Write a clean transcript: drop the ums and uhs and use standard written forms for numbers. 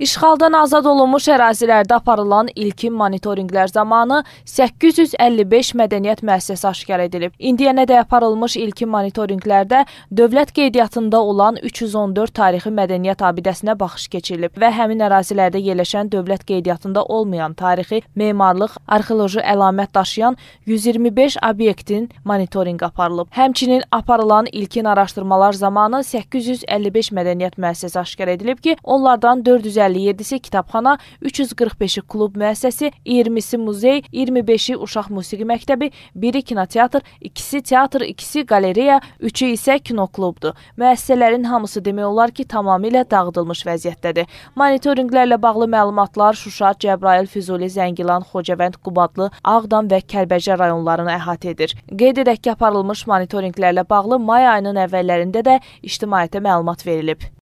İşğaldan azad olunmuş ərazilərdə aparılan ilkin monitorinqlər zamanı 855 mədəniyyət müəssisəsi aşkar edilib. İndiyənədək aparılmış ilkin monitorinqlərdə dövlət qeydiyyatında olan 314 tarixi mədəniyyət abidəsinə baxış keçirilib və həmin ərazilərdə yerləşən dövlət qeydiyyatında olmayan tarixi, memarlıq, arxeoloji əlamət daşıyan 125 obyektin monitorinqi aparılıb. Həmçinin aparılan ilkin araşdırmalar zamanı 855 mədəniyyət müəssisəsi aşkar edilib ki, onlardan 457-si kitabxana, 345-i klub müəssisəsi, 20-si muzey, 25-i uşaq musiqi məktəbi, 1-i kinoteatr, 2-si teatr, 2-si qalereya, 3-ü isə kinoklubdur. Müəssisələrin hamısı demək olar ki, tamamilə dağıdılmış vəziyyətdədir. Monitorinqlərlə bağlı məlumatlar Şuşa, Cəbrayıl, Füzuli, Zəngilan, Xocavənd, Qubadlı, Ağdam və Kəlbəcər rayonlarını əhatə edir. Qeyd edək ki, aparılmış monitorinqlərlə bağlı may ayının əvvəllərində də ictimaiyyətə məlumat verilib.